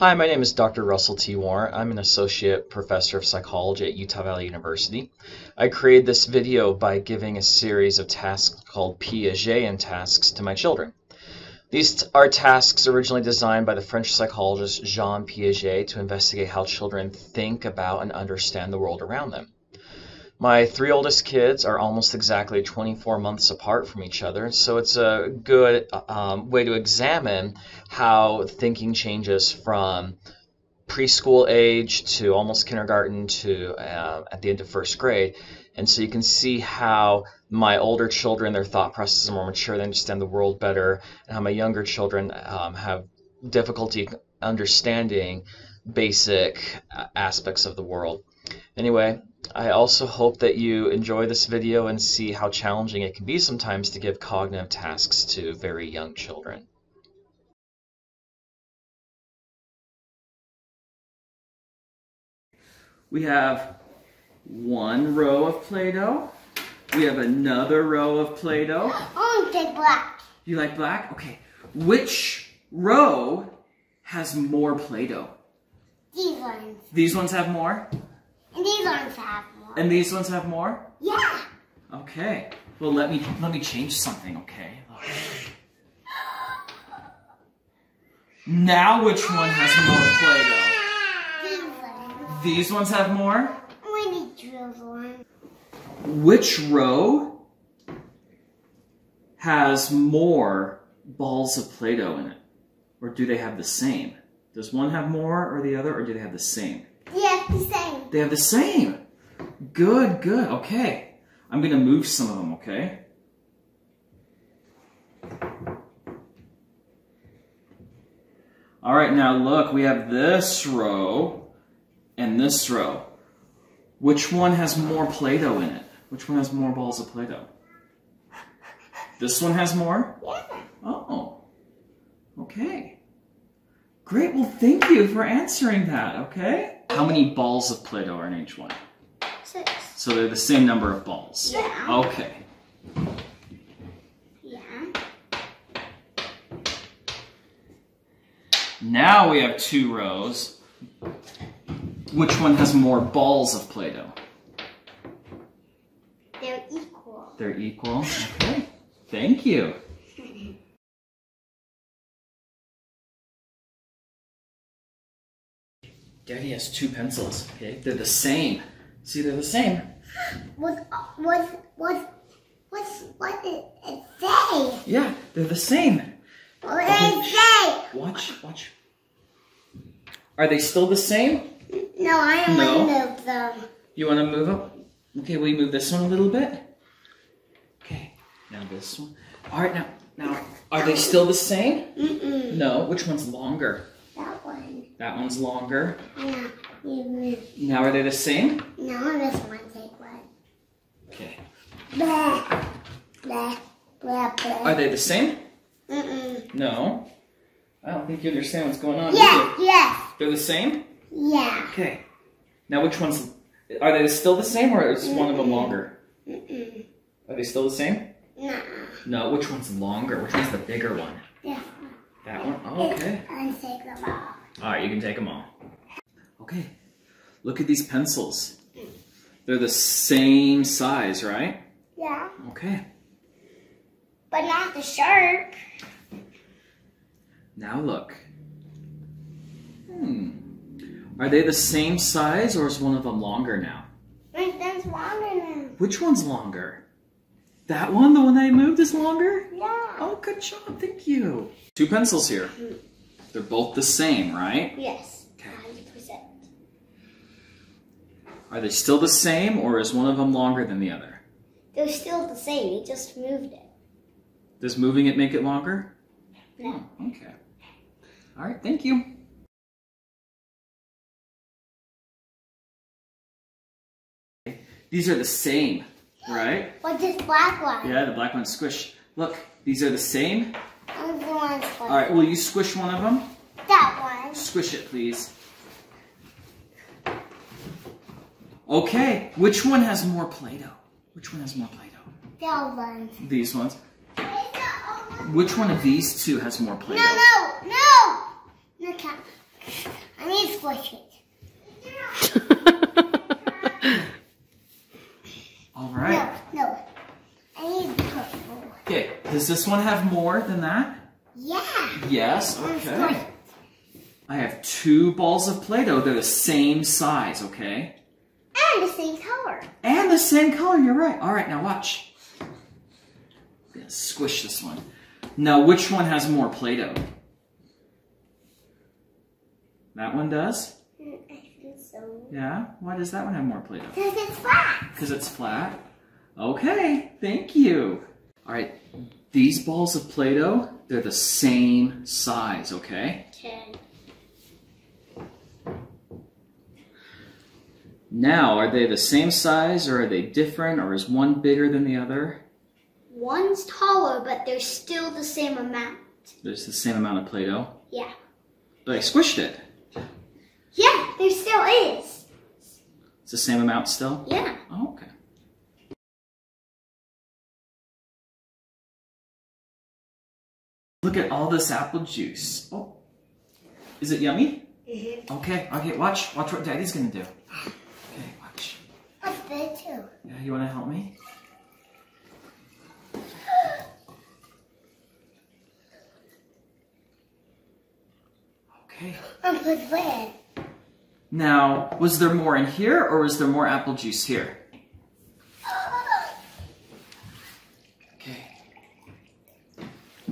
Hi, my name is Dr. Russell T. Warne. I'm an associate professor of psychology at Utah Valley University. I created this video by giving a series of tasks called Piagetian tasks to my children. These are tasks originally designed by the French psychologist Jean Piaget to investigate how children think about and understand the world around them. My three oldest kids are almost exactly 24 months apart from each other, so it's a good way to examine how thinking changes from preschool age to almost kindergarten to at the end of first grade. And so you can see how my older children, their thought processes are more mature, they understand the world better, and how my younger children have difficulty understanding basic aspects of the world. Anyway, I also hope that you enjoy this video and see how challenging it can be sometimes to give cognitive tasks to very young children. We have one row of Play-Doh. We have another row of Play-Doh. I want to take black. You like black? Okay. Which row has more Play-Doh? These ones. These ones have more? And these ones have more. And these ones have more? Yeah. Okay. Well, let me change something, okay? Now which one has more Play-Doh? These ones. These ones have more? We need drills one. Which row has more balls of Play-Doh in it? Or do they have the same? Does one have more or the other, or do they have the same? Yeah, the same. They have the same. Good, good. Okay. I'm going to move some of them, okay? All right, now look. We have this row and this row. Which one has more Play-Doh in it? Which one has more balls of Play-Doh? This one has more? Yeah. Oh. Okay. Great. Well, thank you for answering that, okay? How many balls of Play-Doh are in each one? 6. So they're the same number of balls? Yeah. Okay. Yeah. Now we have two rows. Which one has more balls of Play-Doh? They're equal. They're equal? Okay. Thank you. Daddy has two pencils, okay? They're the same. See, they're the same. What did it say? Yeah, they're the same. What did it say? Watch, watch. Are they still the same? No, I don't want to move them. You want to move them? Okay, will you move this one a little bit? Okay, now this one. All right, now, are they still the same? Mm-mm. No, which one's longer? That one. That one's longer. Yeah. Now are they the same? No, this one take one. Okay. Blah, blah, blah, blah. Are they the same? Mm-mm. No. I don't think you understand what's going on. Yeah, yeah. They're the same? Yeah. Okay. Now which ones, are they still the same or is one of them longer? Mm-mm. Are they still the same? No. No, which one's longer? Which one's the bigger one? Yeah. That one? Oh, okay. I'm take them all. All right, you can take them all. Okay, look at these pencils. They're the same size, right? Yeah. Okay. But not the sharp. Now look. Are they the same size or is one of them longer now? Which one's longer now? Which one's longer? That one, the one that I moved, is longer? Yeah. Oh, good job, thank you. Two pencils here. They're both the same, right? Yes, 100%. Are they still the same, or is one of them longer than the other? They're still the same. You just moved it. Does moving it make it longer? No. Oh, okay. All right, thank you. These are the same, right? Like this black one. Yeah, the black one squished. Look, these are the same. Alright, will you squish one of them? That one. Squish it, please. Okay, which one has more Play-Doh? Which one has more Play-Doh? That one. These ones? Which one of these two has more Play-Doh? No, no, no! I'm going to squish it. All right. No, I need purple. Okay, does this one have more than that? Yeah. Yes, okay. I have two balls of Play-Doh. They're the same size, okay? And the same color. And the same color, you're right. All right, now watch. I'm going to squish this one. Now, which one has more Play-Doh? That one does? I think so. Yeah? Why does that one have more Play-Doh? Because it's flat. Because it's flat? Okay, thank you. All right, these balls of Play-Doh, they're the same size, okay? Okay. Now, are they the same size or are they different or is one bigger than the other? One's taller, but there's still the same amount. There's the same amount of Play-Doh? Yeah. But I squished it. Yeah, there still is. It's the same amount still? Yeah. Oh, okay. Look at all this apple juice. Oh, is it yummy? Mm-hmm. Okay, okay, watch. Watch what Daddy's gonna do. Okay, watch. What's there too? Yeah, you wanna help me? Okay. Put red. Now, was there more in here or was there more apple juice here? Okay.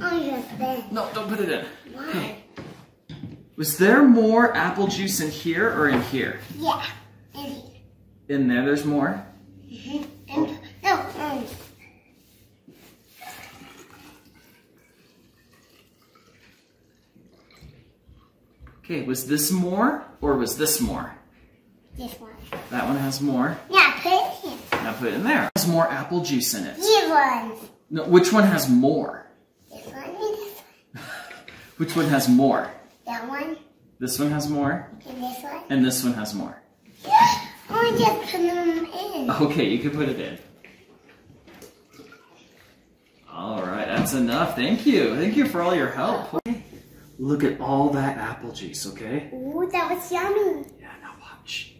Oh, yes, there. No, don't put it in. Why? Okay. Was there more apple juice in here or in here? Yeah, in here. In there, there's more? Mm-hmm. And, no, no. Okay, was this more or was this more? This one. That one has more? Yeah, put it in here. Now put it in there. There's more apple juice in it. These ones. No, which one has more? This one and this one. Which one has more? That one. This one has more? And this one? And this one has more. I want to just put them in. Okay, you can put it in. Alright, that's enough. Thank you. Thank you for all your help. Okay. Look at all that apple juice, okay? Ooh, that was yummy. Yeah, now watch.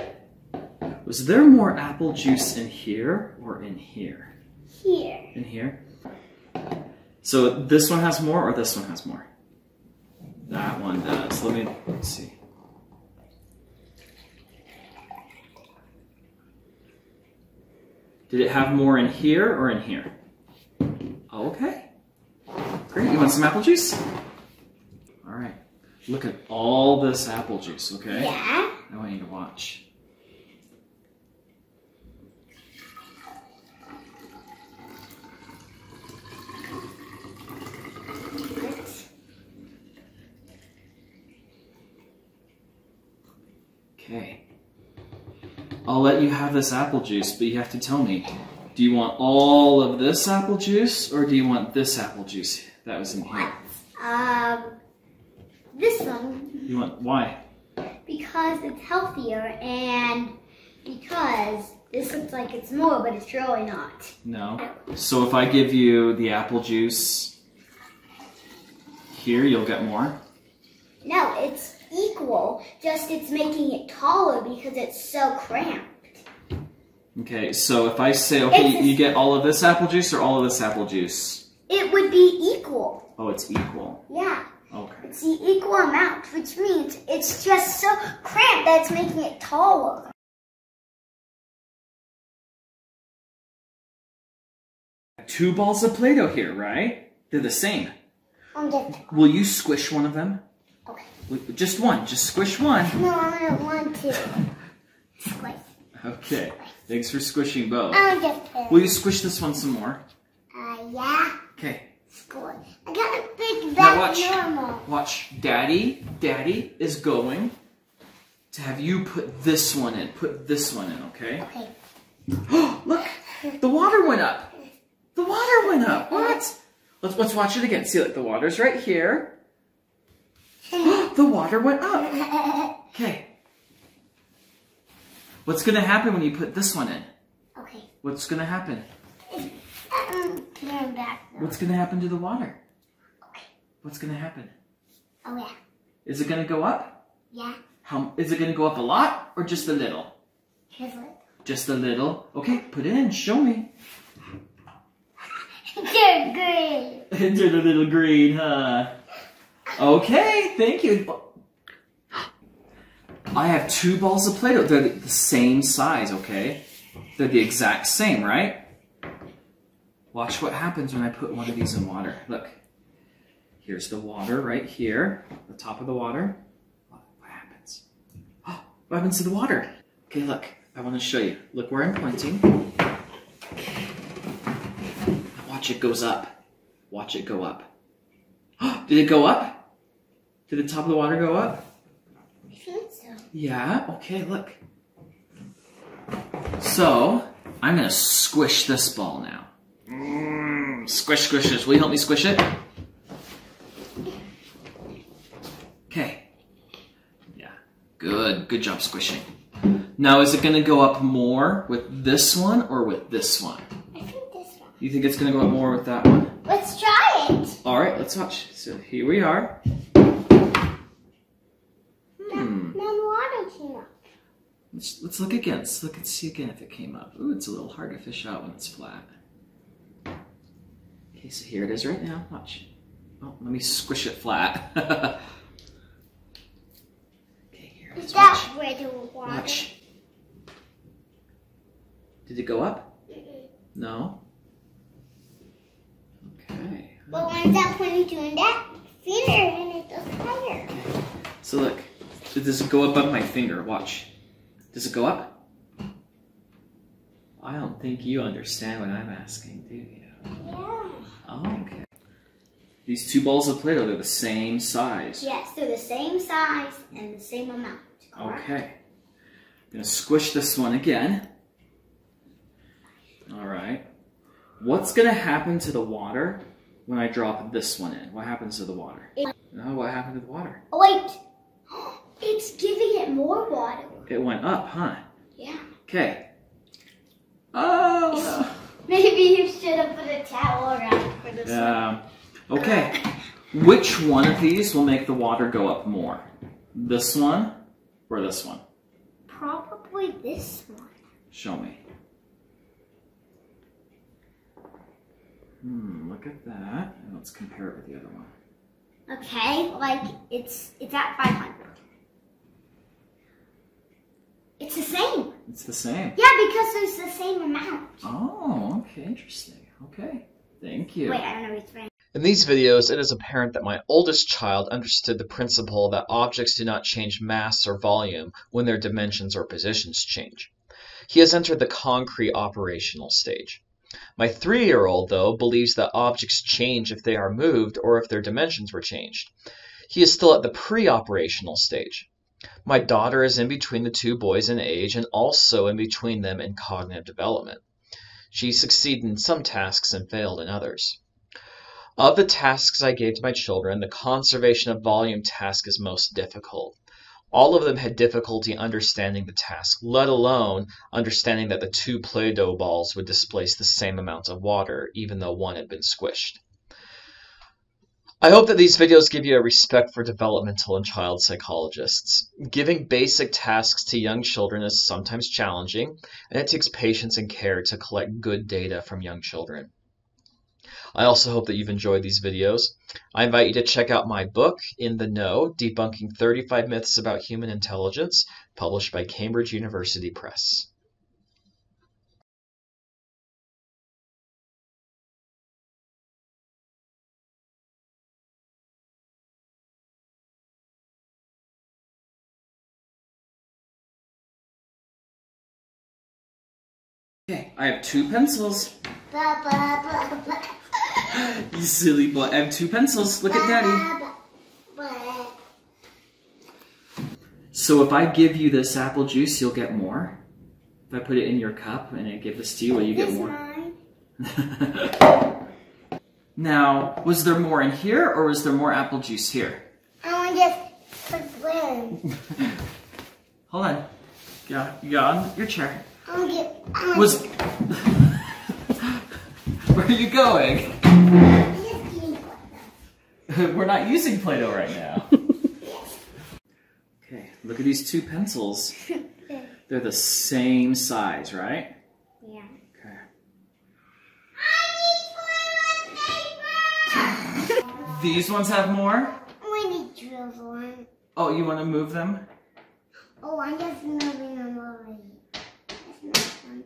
Okay. Was there more apple juice in here or in here? Here. In here? So this one has more or this one has more? That one does. Let's see. Did it have more in here or in here? Okay. Great. You want some apple juice? All right. Look at all this apple juice, okay? Yeah. Now I need to watch. Okay, I'll let you have this apple juice, but you have to tell me, do you want all of this apple juice, or do you want this apple juice that was in here? This one. You want, why? Because it's healthier, and because this looks like it's more, but it's really not. No. So if I give you the apple juice here, you'll get more? No, it's equal, just it's making it taller because it's so cramped. Okay, so if I say, okay, you get all of this apple juice or all of this apple juice? It would be equal. Oh, it's equal. Yeah. Okay. It's the equal amount, which means it's just so cramped that it's making it taller. Two balls of Play-Doh here, right? They're the same. Will you squish one of them? Okay. Just one. Just squish one. No, I don't want to. Squish. Okay. Squish. Thanks for squishing both. I'll get them. Will you squish this one some more? Yeah. Okay. Squish. I got a big bag of normal. Watch. Daddy, is going to have you put this one in. Put this one in, okay? Okay. Oh, look. The water went up. The water went up. What? Let's watch it again. See, like, the water's right here. The water went up. Okay. What's going to happen when you put this one in? Okay. What's going to happen? Turn back. What's going to happen to the water? Okay. What's going to happen? Oh, yeah. Is it going to go up? Yeah. How, is it going to go up a lot or just a little? Just a little. Just a little. Okay, put it in. Show me. They're green. They're a little green, huh? Okay, thank you. I have two balls of Play-Doh. They're the same size, okay? They're the exact same, right? Watch what happens when I put one of these in water. Look. Here's the water right here, the top of the water. What happens? Oh, what happens to the water? Okay, look. I want to show you. Look where I'm pointing. Watch it goes up. Watch it go up. Oh, did it go up? Did the top of the water go up? I think so. Yeah? Okay, look. So, I'm going to squish this ball now. Squish, squish, squish. Will you help me squish it? Okay. Yeah. Good. Good job squishing. Now, is it going to go up more with this one or with this one? I think this one. You think it's going to go up more with that one? Let's try it. All right, let's watch. So here we are. Now the water came up. Let's look again. Let's look and see again if it came up. Ooh, it's a little hard to fish out when it's flat. Okay, so here it is right now. Watch. Oh, let me squish it flat. Okay, here. Is that where the water? Watch. Did it go up? No. Okay. But when's that when you're doing that finger and it goes higher? Okay. So look, so does it go up on my finger? Watch. Does it go up? I don't think you understand what I'm asking, do you? Yeah. Oh, okay. These two balls of Play-Doh, they're the same size. Yes, they're the same size and the same amount. Okay. Right. I'm going to squish this one again. All right. What's going to happen to the water when I drop this one in? What happens to the water? What happened to the water? Oh, wait. It's giving it more water. It went up, huh? Yeah. Okay. Oh. Maybe you should have put a towel around for this one. Okay. Which one of these will make the water go up more? This one or this one? Probably this one. Show me. Look at that. And let's compare it with the other one. Okay, like it's at 500. It's the same. It's the same. Yeah, because there's the same amount. Oh, okay, interesting. Okay, thank you. Wait, I don't know what's right. In these videos, it is apparent that my oldest child understood the principle that objects do not change mass or volume when their dimensions or positions change. He has entered the concrete operational stage. My 3-year-old, though, believes that objects change if they are moved or if their dimensions were changed. He is still at the pre-operational stage. My daughter is in between the two boys in age and also in between them in cognitive development. She succeeded in some tasks and failed in others. Of the tasks I gave to my children, the conservation of volume task is most difficult. All of them had difficulty understanding the task, let alone understanding that the two Play-Doh balls would displace the same amount of water, even though one had been squished. I hope that these videos give you a respect for developmental and child psychologists. Giving basic tasks to young children is sometimes challenging, and it takes patience and care to collect good data from young children. I also hope that you've enjoyed these videos. I invite you to check out my book, In the Know, Debunking 35 Myths About Human Intelligence, published by Cambridge University Press. Okay, I have two pencils. Blah, blah, blah, blah. You silly boy. I have two pencils. Look at Daddy. Blah, blah, blah. So if I give you this apple juice, you'll get more? If I put it in your cup and I give this to you, will you get more? Now, was there more in here or was there more apple juice here? I want to again. Hold on. Get on your chair. I'm gonna get on. Where are you going? We're not using Play-Doh right now. Okay, look at these two pencils. They're the same size, right? Yeah. Okay. I need toilet paper! These ones have more? I need 12 ones. Oh, you want to move them? Oh, I'm just moving them already. That's not fun.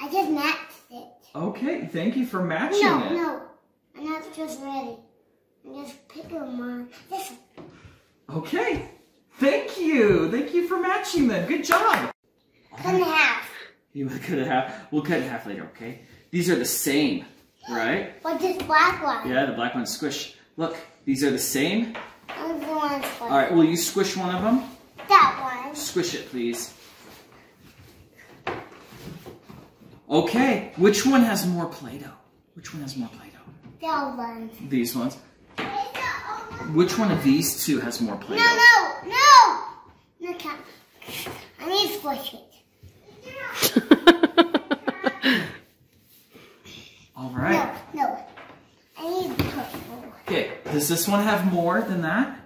I just matched it. Okay, thank you for matching it. No, I'm not just ready. I'm just picking on this one. Okay, thank you. Thank you for matching them. Good job. Cut in half. You want to cut it in half? We'll cut it in half later, okay? These are the same, right? What's this black one? Yeah, the black one's squished. Look, these are the same. I'm the one squished. All right, will you squish one of them? That one. Squish it, please. Okay, which one has more Play-Doh? Which one has more Play-Doh? That one. These ones. Which one of these two has more Play-Doh? No! Okay. I need to squish it. All right. No, I need to squish it. Okay, does this one have more than that?